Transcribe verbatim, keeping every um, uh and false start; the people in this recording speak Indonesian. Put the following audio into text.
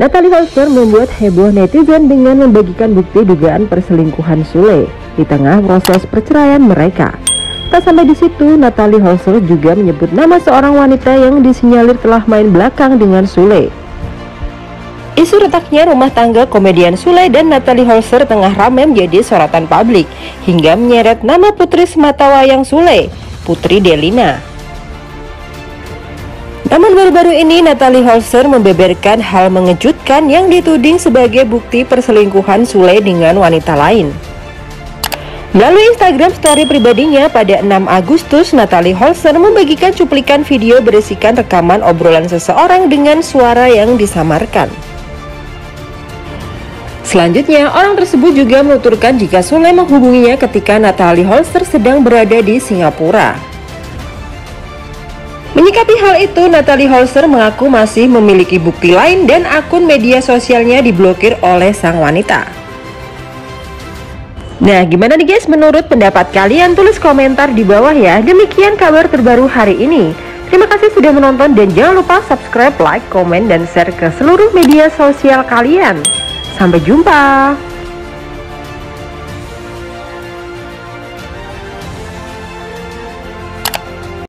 Nathalie Holscher membuat heboh netizen dengan membagikan bukti dugaan perselingkuhan Sule di tengah proses perceraian mereka. Tak sampai di situ, Nathalie Holscher juga menyebut nama seorang wanita yang disinyalir telah main belakang dengan Sule. Isu retaknya rumah tangga komedian Sule dan Nathalie Holscher tengah ramai menjadi sorotan publik, hingga menyeret nama putri semata wayang Sule, Putri Delina. Namun baru-baru ini Nathalie Holscher membeberkan hal mengejutkan yang dituding sebagai bukti perselingkuhan Sule dengan wanita lain. Melalui Instagram story pribadinya pada enam Agustus, Nathalie Holscher membagikan cuplikan video berisikan rekaman obrolan seseorang dengan suara yang disamarkan. Selanjutnya, orang tersebut juga menuturkan jika Sule menghubunginya ketika Nathalie Holscher sedang berada di Singapura. Menyikapi hal itu, Nathalie Holscher mengaku masih memiliki bukti lain dan akun media sosialnya diblokir oleh sang wanita. Nah, gimana nih guys menurut pendapat kalian? Tulis komentar di bawah ya. Demikian kabar terbaru hari ini. Terima kasih sudah menonton dan jangan lupa subscribe, like, komen, dan share ke seluruh media sosial kalian. Sampai jumpa.